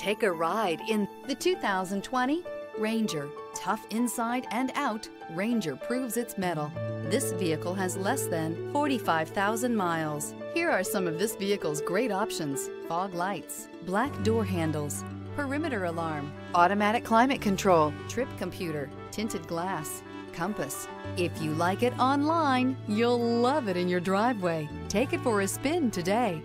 Take a ride in the 2020 Ranger. Tough inside and out, Ranger proves its mettle. This vehicle has less than 45,000 miles. Here are some of this vehicle's great options: fog lights, black door handles, perimeter alarm, automatic climate control, trip computer, tinted glass, compass. If you like it online, you'll love it in your driveway. Take it for a spin today.